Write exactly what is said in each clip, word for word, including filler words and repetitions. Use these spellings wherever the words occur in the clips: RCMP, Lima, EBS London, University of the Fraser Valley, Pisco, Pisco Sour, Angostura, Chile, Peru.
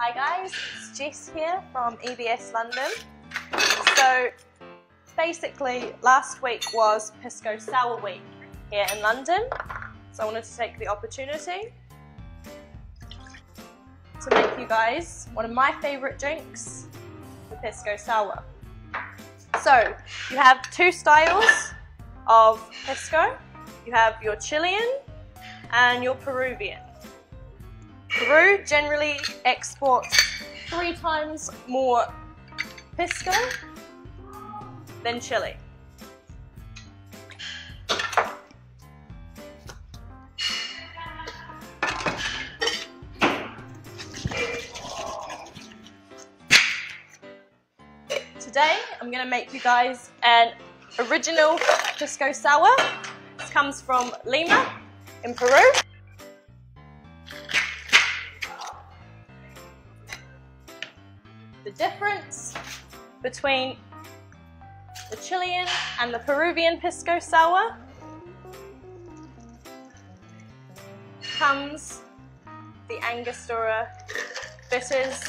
Hi guys, it's Jess here from E B S London. So basically last week was Pisco Sour Week here in London. So I wanted to take the opportunity to make you guys one of my favourite drinks, the Pisco Sour. So you have two styles of Pisco. You have your Chilean and your Peruvian. Peru generally exports three times more Pisco than Chile. Today I'm going to make you guys an original Pisco Sour. This comes from Lima in Peru. The difference between the Chilean and the Peruvian Pisco Sour comes the Angostura bitters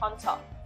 on top.